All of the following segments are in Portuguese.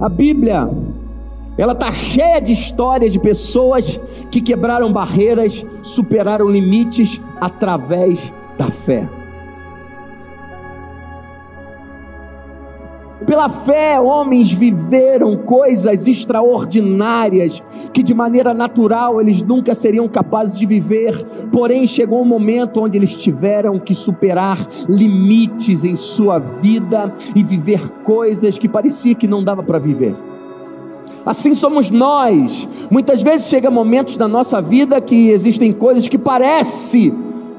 A Bíblia, ela está cheia de histórias de pessoas que quebraram barreiras, superaram limites através da fé. Pela fé, homens viveram coisas extraordinárias que de maneira natural eles nunca seriam capazes de viver, porém chegou um momento onde eles tiveram que superar limites em sua vida e viver coisas que parecia que não dava para viver. Assim somos nós. Muitas vezes chega momentos na nossa vida que existem coisas que parece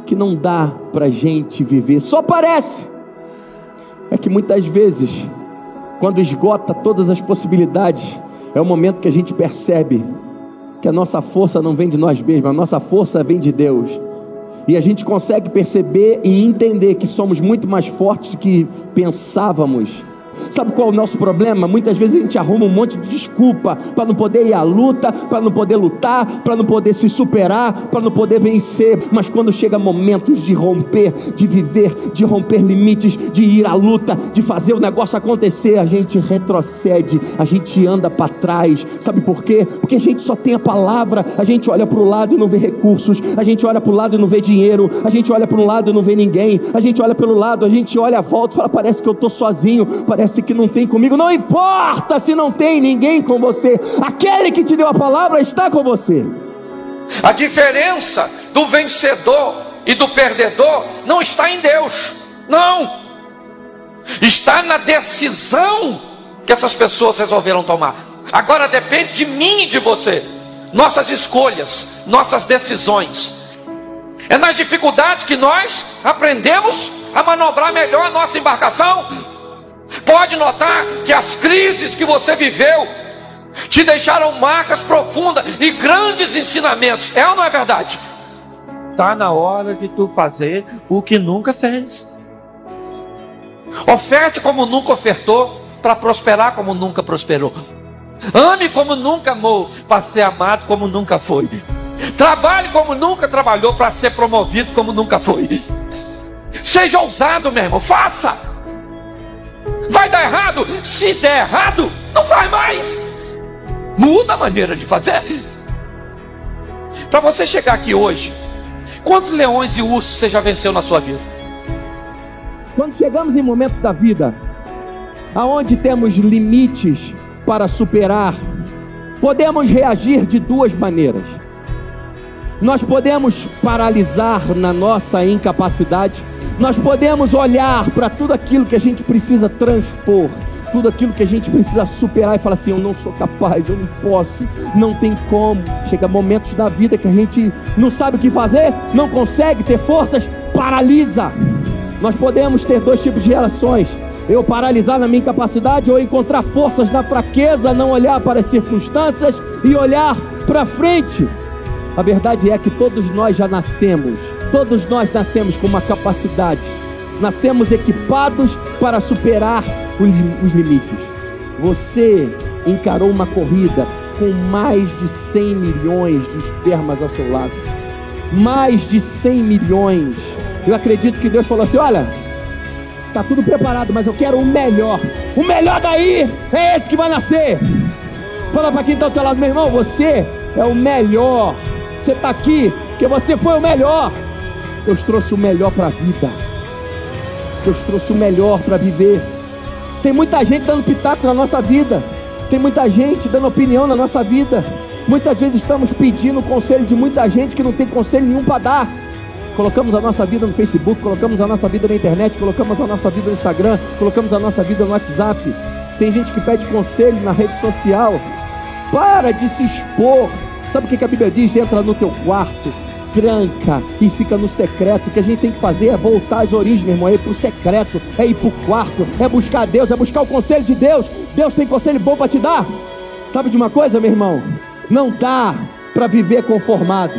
que não dá para a gente viver, só parece. É que muitas vezes, quando esgota todas as possibilidades, é o momento que a gente percebe que a nossa força não vem de nós mesmos, a nossa força vem de Deus, e a gente consegue perceber e entender que somos muito mais fortes do que pensávamos. Sabe qual é o nosso problema? Muitas vezes a gente arruma um monte de desculpa para não poder ir à luta, para não poder lutar, para não poder se superar, para não poder vencer. Mas quando chega momentos de romper, de viver, de romper limites, de ir à luta, de fazer o negócio acontecer, a gente retrocede, a gente anda para trás. Sabe por quê? Porque a gente só tem a palavra. A gente olha para o lado e não vê recursos, a gente olha para o lado e não vê dinheiro, a gente olha para um lado e não vê ninguém, a gente olha pelo lado, a gente olha à volta e fala, parece que eu estou sozinho, parece que não tem comigo. Não importa se não tem ninguém com você, aquele que te deu a palavra está com você. A diferença do vencedor e do perdedor não está em Deus, não, está na decisão que essas pessoas resolveram tomar. Agora depende de mim e de você, nossas escolhas, nossas decisões. É nas dificuldades que nós aprendemos a manobrar melhor a nossa embarcação. Pode notar que as crises que você viveu te deixaram marcas profundas e grandes ensinamentos. É ou não é verdade? Está na hora de tu fazer o que nunca fez. Oferte como nunca ofertou, para prosperar como nunca prosperou. Ame como nunca amou, para ser amado como nunca foi. Trabalhe como nunca trabalhou, para ser promovido como nunca foi. Seja ousado, meu irmão, faça! Vai dar errado? Se der errado, não faz mais. Muda a maneira de fazer. Para você chegar aqui hoje, quantos leões e ursos você já venceu na sua vida? Quando chegamos em momentos da vida aonde temos limites para superar, podemos reagir de duas maneiras. Nós podemos paralisar na nossa incapacidade. Nós podemos olhar para tudo aquilo que a gente precisa transpor, tudo aquilo que a gente precisa superar e falar assim, eu não sou capaz, eu não posso, não tem como. Chega momentos da vida que a gente não sabe o que fazer, não consegue ter forças, paralisa. Nós podemos ter dois tipos de relações: eu paralisar na minha incapacidade, ou encontrar forças na fraqueza, não olhar para as circunstâncias e olhar para frente. A verdade é que todos nós já nascemos. Todos nós nascemos com uma capacidade, nascemos equipados para superar os limites. Você encarou uma corrida com mais de 100 milhões de espermas ao seu lado, mais de 100 milhões, eu acredito que Deus falou assim, olha, está tudo preparado, mas eu quero o melhor daí é esse que vai nascer. Fala para quem está ao teu lado, meu irmão, você é o melhor, você está aqui porque você foi o melhor. Deus trouxe o melhor para a vida. Deus trouxe o melhor para viver. Tem muita gente dando pitaco na nossa vida. Tem muita gente dando opinião na nossa vida. Muitas vezes estamos pedindo conselho de muita gente que não tem conselho nenhum para dar. Colocamos a nossa vida no Facebook, colocamos a nossa vida na internet, colocamos a nossa vida no Instagram, colocamos a nossa vida no WhatsApp. Tem gente que pede conselho na rede social. Para de se expor. Sabe o que a Bíblia diz? Entra no teu quarto, tranca e fica no secreto. O que a gente tem que fazer é voltar às origens, meu irmão, é ir para o secreto, é ir para o quarto, é buscar Deus, é buscar o conselho de Deus. Deus tem conselho bom para te dar. Sabe de uma coisa, meu irmão? Não dá para viver conformado,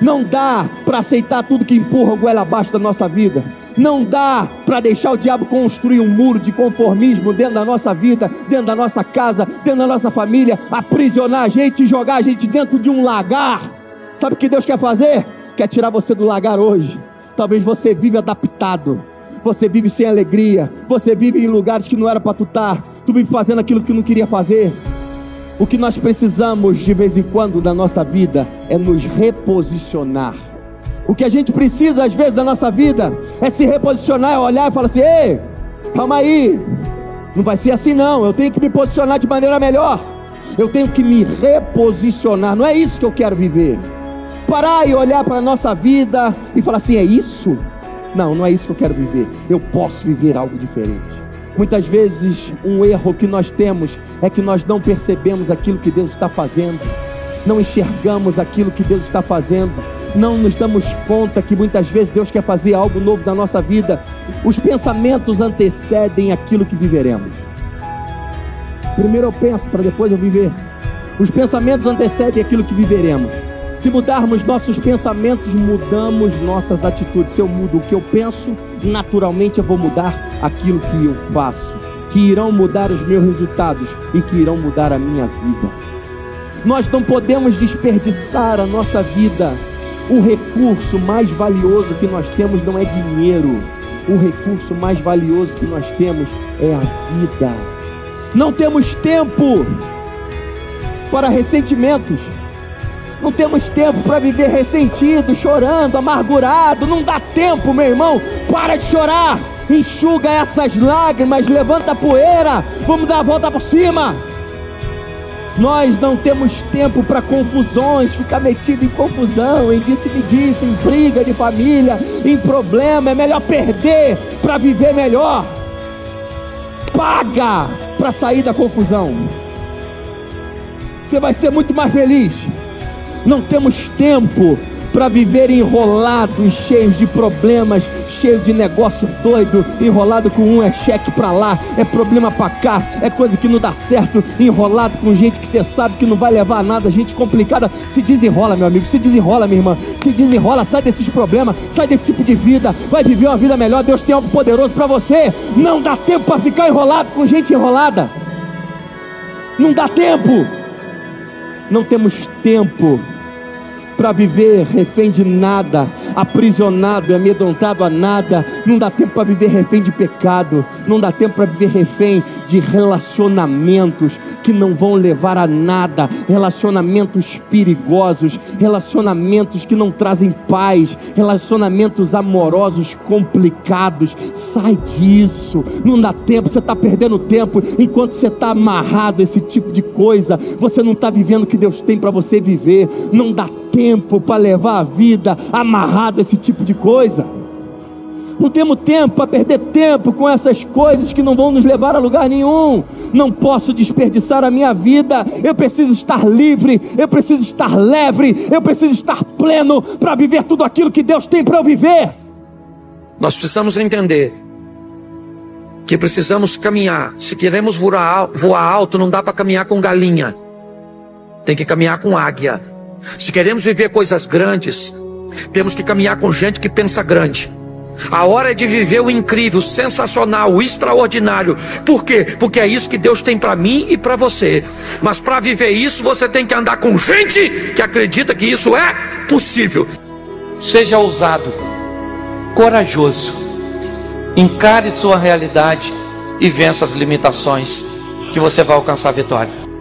não dá para aceitar tudo que empurra o goela abaixo da nossa vida, não dá para deixar o diabo construir um muro de conformismo dentro da nossa vida, dentro da nossa casa, dentro da nossa família, aprisionar a gente e jogar a gente dentro de um lagar. Sabe o que Deus quer fazer? Quer tirar você do lagar hoje. Talvez você vive adaptado, você vive sem alegria, você vive em lugares que não era para tu estar, fazendo aquilo que não queria fazer. O que nós precisamos de vez em quando da nossa vida é nos reposicionar. O que a gente precisa às vezes da nossa vida é se reposicionar, é olhar e falar assim: ei, calma aí, não vai ser assim não, eu tenho que me posicionar de maneira melhor, eu tenho que me reposicionar, não é isso que eu quero viver. Parar e olhar para a nossa vida e falar assim: é isso? Não, não é isso que eu quero viver, eu posso viver algo diferente. Muitas vezes um erro que nós temos é que nós não percebemos aquilo que Deus está fazendo, não enxergamos aquilo que Deus está fazendo, não nos damos conta que muitas vezes Deus quer fazer algo novo na nossa vida. Os pensamentos antecedem aquilo que viveremos. Primeiro eu penso para depois eu viver. Os pensamentos antecedem aquilo que viveremos. Se mudarmos nossos pensamentos, mudamos nossas atitudes. Se eu mudo o que eu penso, naturalmente eu vou mudar aquilo que eu faço, que irão mudar os meus resultados e que irão mudar a minha vida. Nós não podemos desperdiçar a nossa vida. O recurso mais valioso que nós temos não é dinheiro. O recurso mais valioso que nós temos é a vida. Não temos tempo para ressentimentos. Não temos tempo para viver ressentido, chorando, amargurado. Não dá tempo, meu irmão. Para de chorar. Enxuga essas lágrimas. Levanta a poeira. Vamos dar a volta por cima. Nós não temos tempo para confusões. Ficar metido em confusão, em disse-me-disse, em briga de família, em problema. É melhor perder para viver melhor. Paga para sair da confusão. Você vai ser muito mais feliz. Não temos tempo para viver enrolados, cheios de problemas, cheios de negócio doido, enrolado com um, é cheque para lá, é problema para cá, é coisa que não dá certo, enrolado com gente que você sabe que não vai levar a nada, gente complicada. Se desenrola, meu amigo, se desenrola, minha irmã, se desenrola, sai desses problemas, sai desse tipo de vida, vai viver uma vida melhor. Deus tem algo poderoso para você. Não dá tempo para ficar enrolado com gente enrolada. Não dá tempo. Não temos tempo para viver refém de nada, aprisionado e amedrontado a nada. Não dá tempo para viver refém de pecado. Não dá tempo para viver refém de relacionamentos que não vão levar a nada, relacionamentos perigosos, relacionamentos que não trazem paz, relacionamentos amorosos complicados. Sai disso. Não dá tempo, você está perdendo tempo enquanto você está amarrado a esse tipo de coisa. Você não está vivendo o que Deus tem para você viver. Não dá tempo para levar a vida amarrado a esse tipo de coisa. Não temos tempo para perder tempo com essas coisas que não vão nos levar a lugar nenhum. Não posso desperdiçar a minha vida. Eu preciso estar livre, eu preciso estar leve, eu preciso estar pleno para viver tudo aquilo que Deus tem para eu viver. Nós precisamos entender que precisamos caminhar. Se queremos voar alto, não dá para caminhar com galinha, tem que caminhar com águia. Se queremos viver coisas grandes, temos que caminhar com gente que pensa grande. A hora é de viver o incrível, o sensacional, o extraordinário. Por quê? Porque é isso que Deus tem para mim e para você. Mas para viver isso, você tem que andar com gente que acredita que isso é possível. Seja ousado, corajoso. Encare sua realidade e vença as limitações, que você vai alcançar a vitória.